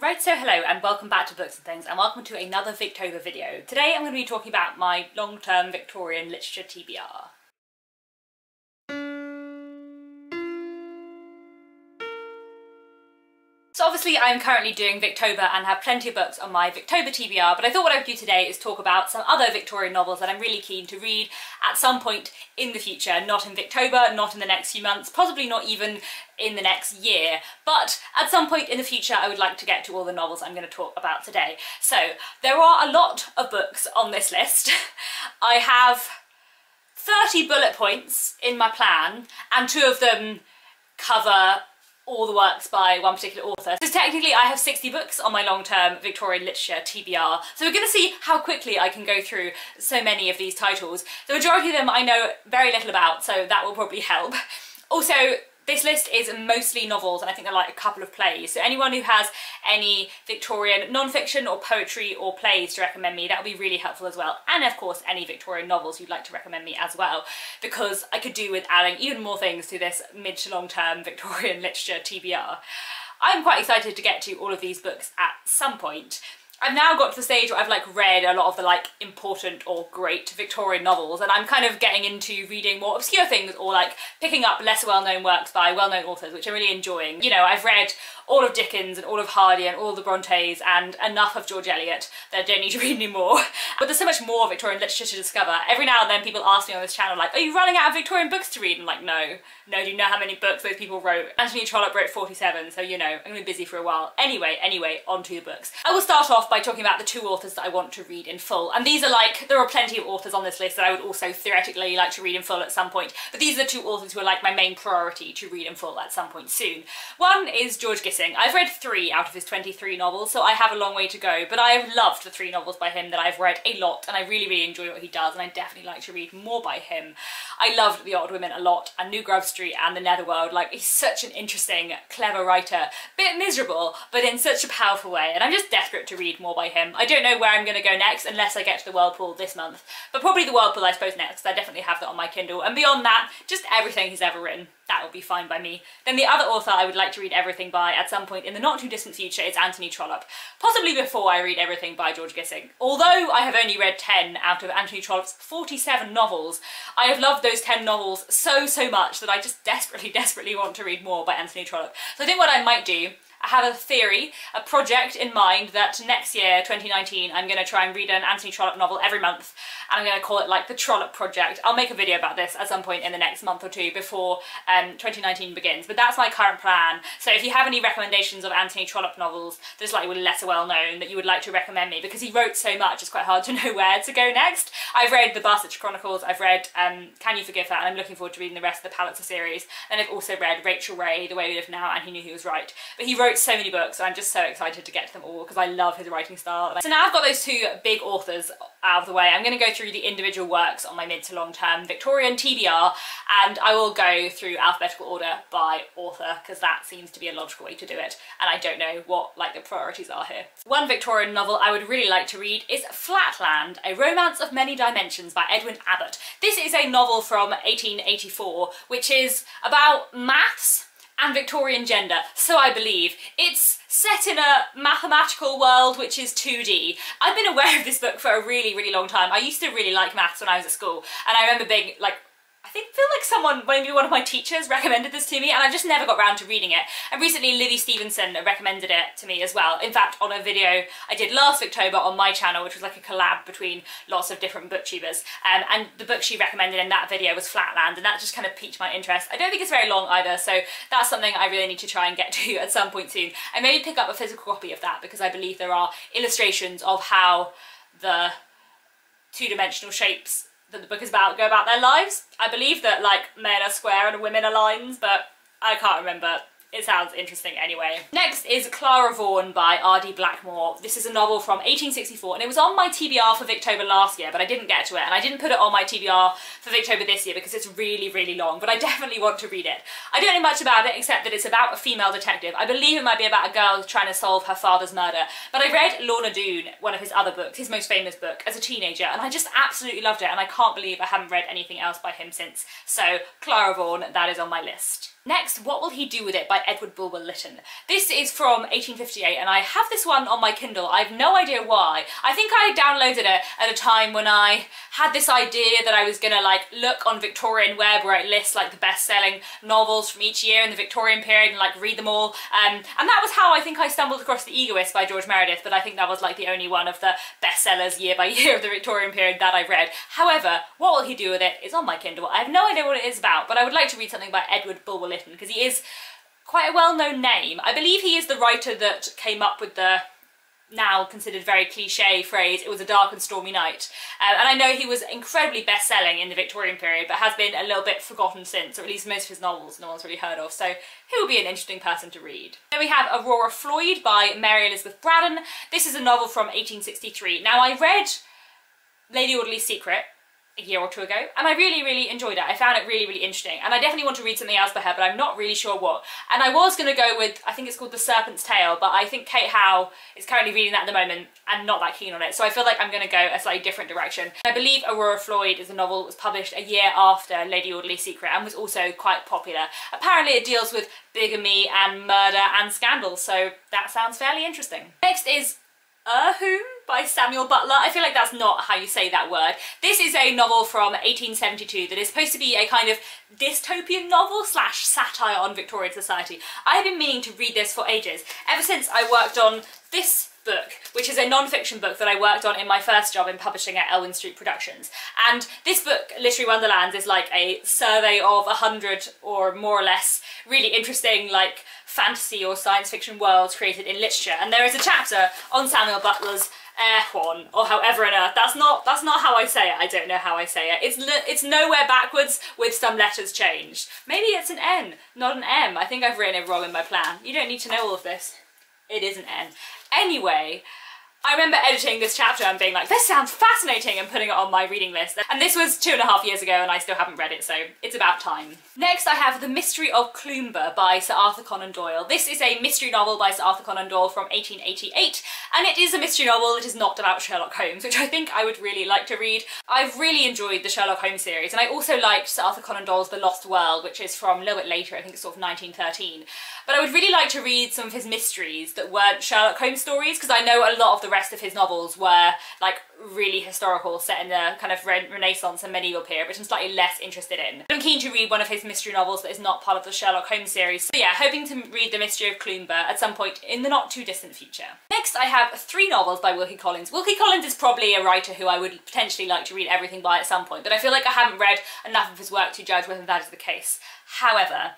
Right, so hello and welcome back to Books and Things and welcome to another Victober video. Today I'm going to be talking about my long-term Victorian literature TBR. So obviously I'm currently doing Victober and have plenty of books on my Victober TBR, but I thought what I would do today is talk about some other Victorian novels that I'm really keen to read at some point in the future, not in Victober, not in the next few months, possibly not even in the next year, but at some point in the future I would like to get to all the novels I'm going to talk about today. So there are a lot of books on this list. I have 30 bullet points in my plan and two of them cover all the works by one particular author. So technically I have 60 books on my long-term Victorian literature TBR, so we're going to see how quickly I can go through so many of these titles. The majority of them I know very little about, so that will probably help. Also, this list is mostly novels and I think there are like a couple of plays, so anyone who has any Victorian non-fiction or poetry or plays to recommend me, that would be really helpful as well, and of course any Victorian novels you'd like to recommend me as well, because I could do with adding even more things to this mid to long term Victorian literature TBR. I'm quite excited to get to all of these books at some point. I've now got to the stage where I've like read a lot of the like important or great Victorian novels, and I'm kind of getting into reading more obscure things or like picking up lesser well-known works by well-known authors, which I'm really enjoying. You know, I've read all of Dickens and all of Hardy and all of the Brontes and enough of George Eliot that I don't need to read anymore. But there's so much more Victorian literature to discover. Every now and then people ask me on this channel like, are you running out of Victorian books to read? And I'm like, no, do you know how many books those people wrote? Anthony Trollope wrote 47, so you know, I'm gonna be busy for a while. Anyway, onto the books. I will start off by talking about the two authors that I want to read in full, and these are like, there are plenty of authors on this list that I would also theoretically like to read in full at some point, but these are the two authors who are like my main priority to read in full at some point soon. One is George Gissing. I've read 3 out of his 23 novels, so I have a long way to go, but I have loved the 3 novels by him that I've read a lot, and I really enjoy what he does, and I definitely like to read more by him. I loved The Odd Women a lot, and New Grub Street and The Netherworld. Like, he's such an interesting, clever writer, bit miserable, but in such a powerful way, and I'm just desperate to read more by him. I don't know where I'm gonna go next unless I get to The Whirlpool this month, but probably The Whirlpool I suppose next. I definitely have that on my Kindle, and beyond that, just everything he's ever written. That would be fine by me. Then the other author I would like to read everything by at some point in the not too distant future is Anthony Trollope, possibly before I read everything by George Gissing. Although I have only read 10 out of Anthony Trollope's 47 novels, I have loved those 10 novels so much that I just desperately want to read more by Anthony Trollope. So I think what I might do, I have a theory, a project in mind that next year, 2019, I'm going to try and read an Anthony Trollope novel every month, and I'm going to call it like the Trollope Project. I'll make a video about this at some point in the next month or two before 2019 begins, but that's my current plan. So if you have any recommendations of Anthony Trollope novels that's like lesser well known that you would like to recommend me, because he wrote so much it's quite hard to know where to go next. I've read The Barsetshire Chronicles, I've read Can You Forgive Her, and I'm looking forward to reading the rest of the Pulitzer series, and I've also read Rachel Ray, The Way We Live Now and He Knew He Was Right. But he wrote so many books, so I'm just so excited to get to them all because I love his writing style. So now I've got those two big authors out of the way, I'm going to go through the individual works on my mid to long term Victorian TBR, and I will go through alphabetical order by author because that seems to be a logical way to do it, and I don't know what like the priorities are here. One Victorian novel I would really like to read is Flatland, A Romance of Many Dimensions by Edwin Abbott. This is a novel from 1884 which is about maths and Victorian gender, so I believe. It's set in a mathematical world which is 2D. I've been aware of this book for a really long time. I used to really like maths when I was at school, and I remember being like, I think feel like someone, maybe one of my teachers, recommended this to me, and I just never got round to reading it. And recently Livy Stevenson recommended it to me as well. In fact, on a video I did last October on my channel, which was like a collab between lots of different booktubers, and the book she recommended in that video was Flatland, and that just kind of piqued my interest. I don't think it's very long either, so that's something I really need to try and get to at some point soon. And maybe pick up a physical copy of that, because I believe there are illustrations of how the two-dimensional shapes that the book is about go about their lives. I believe that like men are square and women are lines, but I can't remember. It sounds interesting anyway. Next is Clara Vaughan by R.D. Blackmore. This is a novel from 1864, and it was on my TBR for Victober last year, but I didn't get to it, and I didn't put it on my TBR for Victober this year because it's really long, but I definitely want to read it. I don't know much about it except that it's about a female detective. I believe it might be about a girl trying to solve her father's murder, but I read Lorna Doone, one of his other books, his most famous book, as a teenager, and I just absolutely loved it, and I can't believe I haven't read anything else by him since. So Clara Vaughan, that is on my list. Next, What Will He Do With It by by Edward Bulwer-Lytton. This is from 1858 and I have this one on my Kindle. I have no idea why. I think I downloaded it at a time when I had this idea that I was gonna like look on Victorian Web where it lists like the best-selling novels from each year in the Victorian period and like read them all. And that was how I think I stumbled across The Egoist by George Meredith, but I think that was like the only one of the bestsellers year by year of the Victorian period that I read. However, What Will He Do With It is on my Kindle. I have no idea what it is about, but I would like to read something by Edward Bulwer-Lytton because he is quite a well-known name. I believe he is the writer that came up with the now considered very cliche phrase, it was a dark and stormy night. And I know he was incredibly best-selling in the Victorian period, but has been a little bit forgotten since, or at least most of his novels no one's really heard of, so he will be an interesting person to read. Then we have Aurora Floyd by Mary Elizabeth Braddon. This is a novel from 1863. Now I read Lady Audley's Secret a year or two ago and I really enjoyed it. I found it really interesting and I definitely want to read something else by her, but I'm not really sure what. And I was going to go with, I think it's called The Serpent's Tale, but I think Kate Howe is currently reading that at the moment and not that keen on it, so I feel like I'm going to go a slightly different direction. I believe Aurora Floyd is a novel that was published a year after Lady Audley's Secret and was also quite popular. Apparently it deals with bigamy and murder and scandal, so that sounds fairly interesting. Next is Erewhon by Samuel Butler. I feel like that's not how you say that word. This is a novel from 1872 that is supposed to be a kind of dystopian novel slash satire on Victorian society. I've been meaning to read this for ages, ever since I worked on this book, which is a non-fiction book that I worked on in my first job in publishing at Elwyn Street Productions. And this book, Literary Wonderlands, is like a survey of 100 or more or less really interesting like fantasy or science fiction worlds created in literature. And there is a chapter on Samuel Butler's Erewhon, or however on earth. That's not how I say it. I don't know how I say it. It's nowhere backwards with some letters changed. Maybe it's an N, not an M. I think I've written it wrong in my plan. You don't need to know all of this. It is an N. Anyway, I remember editing this chapter and being like, this sounds fascinating, and putting it on my reading list. And this was 2.5 years ago and I still haven't read it, so it's about time. Next I have The Mystery of Cloomber by Sir Arthur Conan Doyle. This is a mystery novel by Sir Arthur Conan Doyle from 1888, and it is a mystery novel that is not about Sherlock Holmes, which I think I would really like to read. I've really enjoyed the Sherlock Holmes series, and I also liked Sir Arthur Conan Doyle's The Lost World, which is from a little bit later, I think it's sort of 1913. But I would really like to read some of his mysteries that weren't Sherlock Holmes stories, because I know a lot of the rest of his novels were like really historical, set in the kind of Renaissance and medieval period, which I'm slightly less interested in. I'm keen to read one of his mystery novels that is not part of the Sherlock Holmes series, so yeah, hoping to read The Mystery of Cloomber at some point in the not too distant future. Next I have three novels by Wilkie Collins. Wilkie Collins is probably a writer who I would potentially like to read everything by at some point, but I feel like I haven't read enough of his work to judge whether that is the case. However,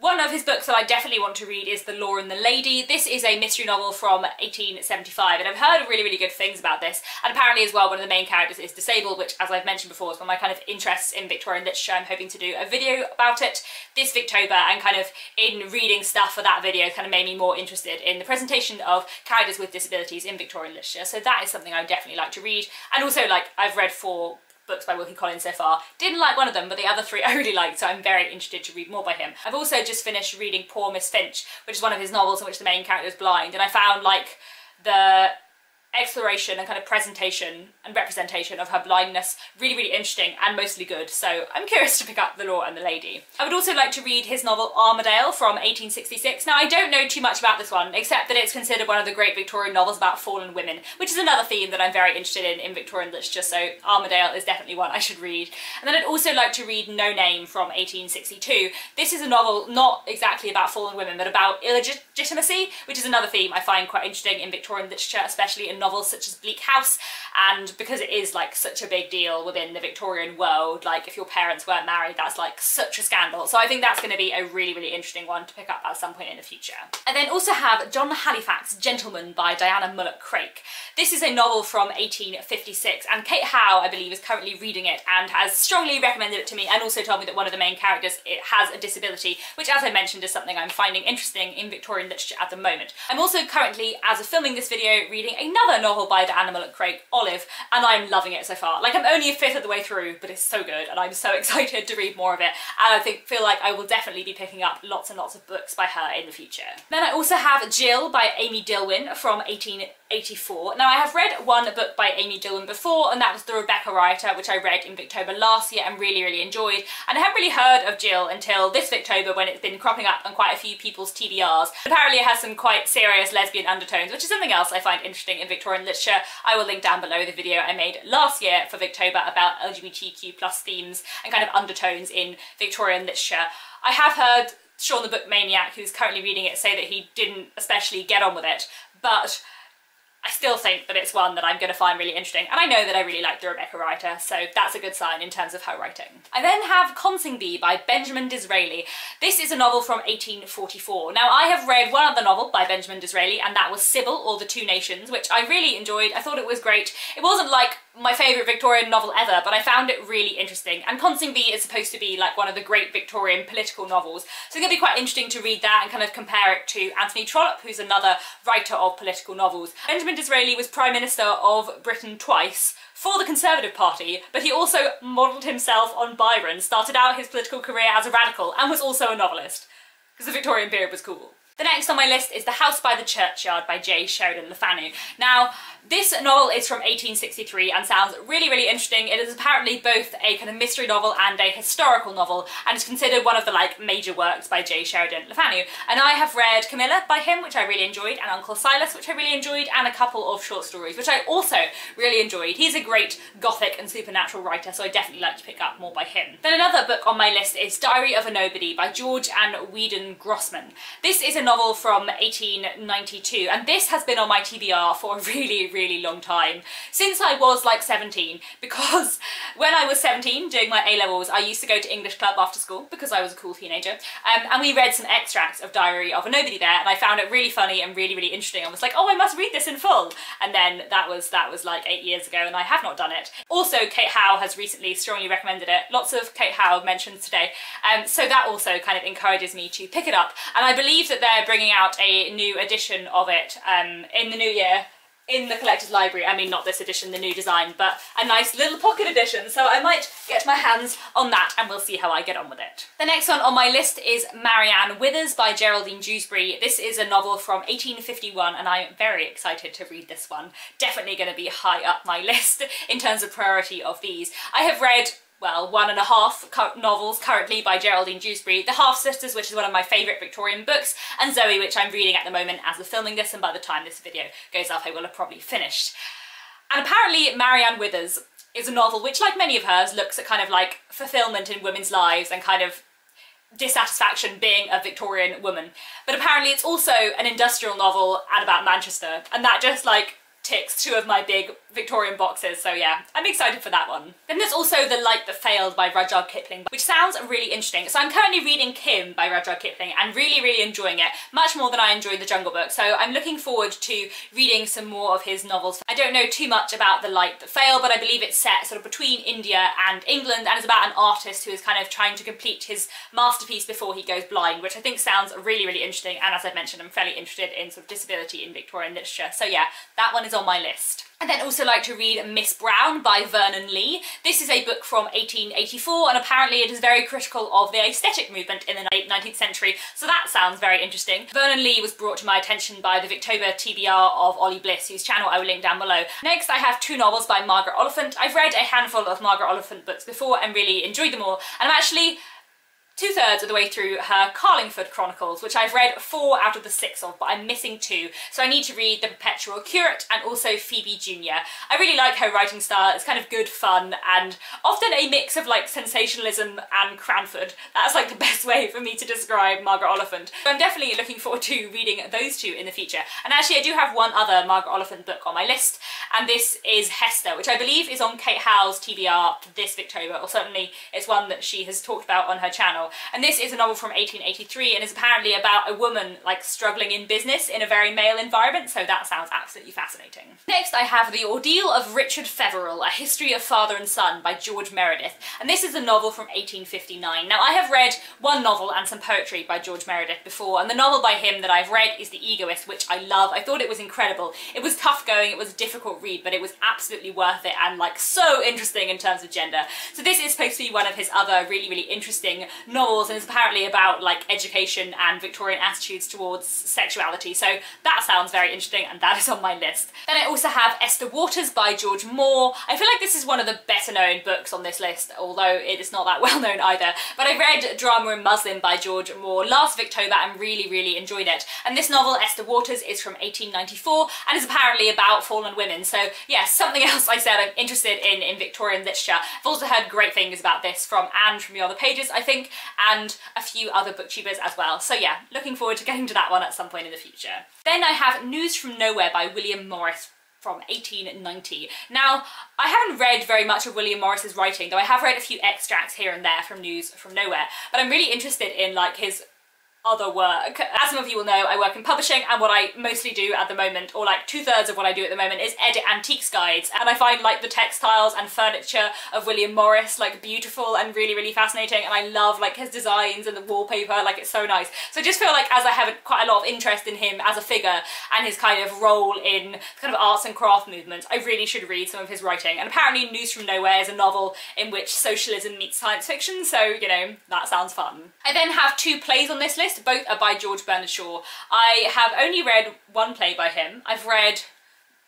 one of his books that I definitely want to read is The Law and the Lady. This is a mystery novel from 1875, and I've heard really good things about this. And apparently as well, one of the main characters is disabled, which, as I've mentioned before, is one of my kind of interests in Victorian literature. I'm hoping to do a video about it this Victober, and kind of in reading stuff for that video kind of made me more interested in the presentation of characters with disabilities in Victorian literature. So that is something I would definitely like to read. And also, like, I've read four books by Wilkie Collins so far. Didn't like one of them, but the other three I really liked, so I'm very interested to read more by him. I've also just finished reading Poor Miss Finch, which is one of his novels in which the main character is blind, and I found like the exploration and kind of presentation and representation of her blindness really interesting and mostly good, so I'm curious to pick up The Law and the Lady. I would also like to read his novel Armadale from 1866. Now I don't know too much about this one, except that it's considered one of the great Victorian novels about fallen women, which is another theme that I'm very interested in Victorian literature, so Armadale is definitely one I should read. And then I'd also like to read No Name from 1862. This is a novel not exactly about fallen women, but about illegitimacy, which is another theme I find quite interesting in Victorian literature, especially in novels such as Bleak House, and because it is like such a big deal within the Victorian world, like if your parents weren't married, that's like such a scandal. So I think that's going to be a really interesting one to pick up at some point in the future. And then also have John Halifax, Gentleman by Diana Mullock-Craik. This is a novel from 1856, and Kate Howe, I believe, is currently reading it and has strongly recommended it to me, and also told me that one of the main characters has a disability, which, as I mentioned, is something I'm finding interesting in Victorian literature at the moment. I'm also currently, as of filming this video, reading another another novel by the animal Craig Olive, and I'm loving it so far. Like, I'm only a fifth of the way through, but it's so good and I'm so excited to read more of it, and I feel like I will definitely be picking up lots and lots of books by her in the future. Then I also have Jill by Amy Dillwyn from 1884. Now, I have read one book by Amy Dillwyn before, and that was The Rebecca Writer, which I read in Victober last year and really enjoyed, and I haven't really heard of Jill until this Victober when it's been cropping up on quite a few people's TBRs. Apparently it has some quite serious lesbian undertones, which is something else I find interesting in Victorian literature. I will link down below the video I made last year for Victober about LGBTQ+ themes and kind of undertones in Victorian literature. I have heard Sean the Book Maniac, who's currently reading it, say that he didn't especially get on with it, but I still think that it's one that I'm going to find really interesting, and I know that I really like the Rebecca Writer, so that's a good sign in terms of her writing. I then have Coningsby by Benjamin Disraeli. This is a novel from 1844. Now, I have read one other novel by Benjamin Disraeli, and that was Sybil or The Two Nations, which I really enjoyed. I thought it was great. It wasn't like my favourite Victorian novel ever, but I found it really interesting, and Coningsby is supposed to be like one of the great Victorian political novels, so it's going to be quite interesting to read that and kind of compare it to Anthony Trollope, who's another writer of political novels. Benjamin Disraeli was Prime Minister of Britain twice for the Conservative Party, but he also modelled himself on Byron, started out his political career as a radical, and was also a novelist, because the Victorian period was cool. The next on my list is The House by the Churchyard by J. Sheridan Le Fanu. Now, this novel is from 1863 and sounds really interesting. It is apparently both a kind of mystery novel and a historical novel, and is considered one of the like major works by J. Sheridan Le Fanu. And I have read Camilla by him, which I really enjoyed, and Uncle Silas, which I really enjoyed, and a couple of short stories, which I also really enjoyed. He's a great gothic and supernatural writer, so I definitely like to pick up more by him. Then another book on my list is Diary of a Nobody by George and Weedon Grossman. This is a novel from 1892, and this has been on my TBR for a really long time, since I was like 17, because when I was 17 doing my A-levels I used to go to English club after school because I was a cool teenager, and we read some extracts of Diary of a Nobody there, and I found it really funny and really interesting. I was like, oh, I must read this in full, and then that was like 8 years ago and I have not done it. Also, Kate Howe has recently strongly recommended it, lots of Kate Howe mentions today, so that also kind of encourages me to pick it up, and I believe that they're bringing out a new edition of it in the new year in the collector's library. I mean, not this edition, the new design, but a nice little pocket edition, so I might get my hands on that and we'll see how I get on with it. The next one on my list is Marianne Withers by Geraldine Jewsbury. This is a novel from 1851 and I'm very excited to read this one. Definitely going to be high up my list in terms of priority of these. I have read, well, one and a half novels currently by Geraldine Jewsbury, The Half-Sisters, which is one of my favourite Victorian books, and Zoe, which I'm reading at the moment as of filming this, and by the time this video goes up I will have probably finished. And apparently Marianne Withers is a novel which, like many of hers, looks at kind of like fulfilment in women's lives and kind of dissatisfaction being a Victorian woman, but apparently it's also an industrial novel and about Manchester, and that just like ticks two of my big Victorian boxes, so yeah, I'm excited for that one. Then there's also The Light That Failed by Rudyard Kipling, which sounds really interesting. So I'm currently reading Kim by Rudyard Kipling and really enjoying it, much more than I enjoyed The Jungle Book, so I'm looking forward to reading some more of his novels. I don't know too much about The Light That Failed, but I believe it's set sort of between India and England, and is about an artist who is kind of trying to complete his masterpiece before he goes blind, which I think sounds really interesting, and as I've mentioned, I'm fairly interested in sort of disability in Victorian literature, so yeah, that one is on my list. And then also like to read Miss Brown by Vernon Lee. This is a book from 1884, and apparently it is very critical of the aesthetic movement in the late 19th century, so that sounds very interesting. Vernon Lee was brought to my attention by the Victober TBR of Ollie Bliss, whose channel I will link down below. Next, I have two novels by Margaret Oliphant. I've read a handful of Margaret Oliphant books before and really enjoyed them all, and I'm actually two-thirds of the way through her Carlingford Chronicles, which I've read 4 out of the 6 of, but I'm missing 2, so I need to read The Perpetual Curate and also Phoebe Jr. I really like her writing style. It's kind of good fun and often a mix of like sensationalism and Cranford. That's like the best way for me to describe Margaret Oliphant. So I'm definitely looking forward to reading those two in the future. And actually I do have one other Margaret Oliphant book on my list, and this is Hester, which I believe is on Kate Howe's TBR this Victober, or certainly it's one that she has talked about on her channel. And this is a novel from 1883 and is apparently about a woman like struggling in business in a very male environment, so that sounds absolutely fascinating. Next I have The Ordeal of Richard Feverel, A History of Father and Son by George Meredith, and this is a novel from 1859. Now I have read one novel and some poetry by George Meredith before, and the novel by him that I've read is The Egoist, which I love. I thought it was incredible. It was tough going, it was a difficult read, but it was absolutely worth it and like so interesting in terms of gender. So this is supposed to be one of his other really interesting novels, and it's apparently about like education and Victorian attitudes towards sexuality, so that sounds very interesting and that is on my list. Then I also have Esther Waters by George Moore. I feel like this is one of the better known books on this list, although it is not that well known either, but I read Drama and Muslin by George Moore last Victober and really enjoyed it, and this novel Esther Waters is from 1894 and is apparently about fallen women, so yeah, something else I said I'm interested in Victorian literature. I've also heard great things about this from Anne from Your Other Pages, I think, and a few other booktubers as well, so yeah, looking forward to getting to that one at some point in the future. Then I have News From Nowhere by William Morris from 1890. Now, I haven't read very much of William Morris's writing, though I have read a few extracts here and there from News From Nowhere, but I'm really interested in like his other work. As some of you will know, I work in publishing, and what I mostly do at the moment, or like 2/3 of what I do at the moment, is edit antiques guides, and I find like the textiles and furniture of William Morris like beautiful and really fascinating, and I love like his designs and the wallpaper, like it's so nice. So I just feel like as I have quite a lot of interest in him as a figure and his kind of role in kind of arts and craft movements, I really should read some of his writing. And apparently News From Nowhere is a novel in which socialism meets science fiction, so you know, that sounds fun. I then have two plays on this list. Both are by George Bernard Shaw. I have only read one play by him. I've read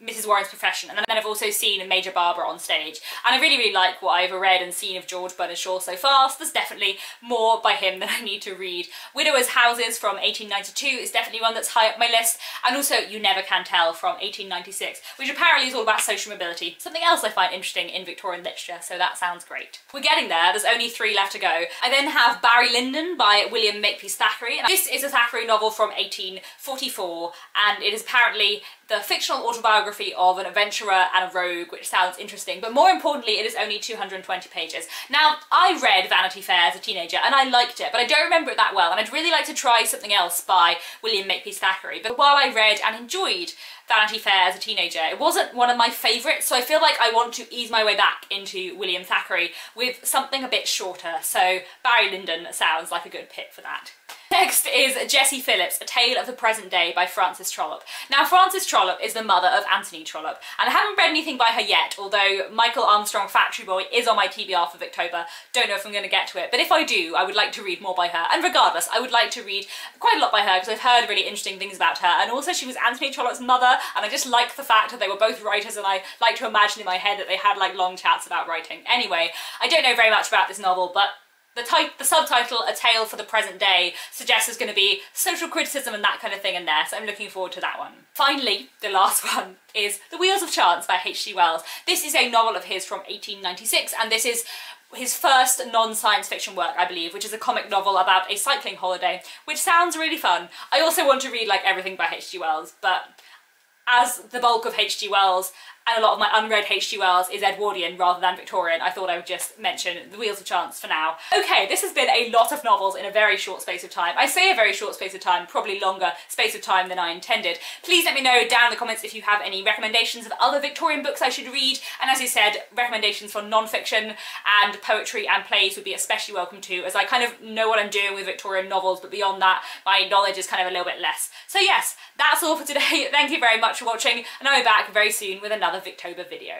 Mrs. Warren's Profession, and then I've also seen Major Barbara on stage, and I really like what I've read and seen of George Bernard Shaw so far, so there's definitely more by him that I need to read. Widower's Houses from 1892 is definitely one that's high up my list, and also You Never Can Tell from 1896, which apparently is all about social mobility, something else I find interesting in Victorian literature, so that sounds great. We're getting there, there's only three left to go. I then have Barry Lyndon by William Makepeace Thackeray. This is a Thackeray novel from 1844, and it is apparently the fictional autobiography of an adventurer and a rogue, which sounds interesting, but more importantly it is only 220 pages. Now, I read Vanity Fair as a teenager and I liked it, but I don't remember it that well, and I'd really like to try something else by William Makepeace Thackeray. But while I read and enjoyed Vanity Fair as a teenager, it wasn't one of my favourites, so I feel like I want to ease my way back into William Thackeray with something a bit shorter, so Barry Lyndon sounds like a good pick for that. Next is Jessie Phillips, A Tale of the Present Day by Frances Trollope. Now, Frances Trollope is the mother of Anthony Trollope, and I haven't read anything by her yet, although Michael Armstrong Factory Boy is on my TBR for Victober. Don't know if I'm going to get to it, but if I do, I would like to read more by her, and regardless, I would like to read quite a lot by her because I've heard really interesting things about her, and also she was Anthony Trollope's mother, and I just like the fact that they were both writers, and I like to imagine in my head that they had like long chats about writing. Anyway, I don't know very much about this novel, but the subtitle, A Tale for the Present Day, suggests there's going to be social criticism and that kind of thing in there, so I'm looking forward to that one. Finally, the last one is The Wheels of Chance by H.G. Wells. This is a novel of his from 1896, and this is his first non-science fiction work, I believe, which is a comic novel about a cycling holiday, which sounds really fun. I also want to read like everything by H.G. Wells, but as the bulk of H.G. Wells and a lot of my unread H.G. Wells is Edwardian rather than Victorian, I thought I would just mention The Wheels of Chance for now. Okay, this has been a lot of novels in a very short space of time. I say a very short space of time, probably longer space of time than I intended. Please let me know down in the comments if you have any recommendations of other Victorian books I should read, and as I said, recommendations for non-fiction and poetry and plays would be especially welcome too, as I kind of know what I'm doing with Victorian novels, but beyond that, my knowledge is kind of a little bit less. So yes, that's all for today. Thank you very much for watching, and I'll be back very soon with another Victober video.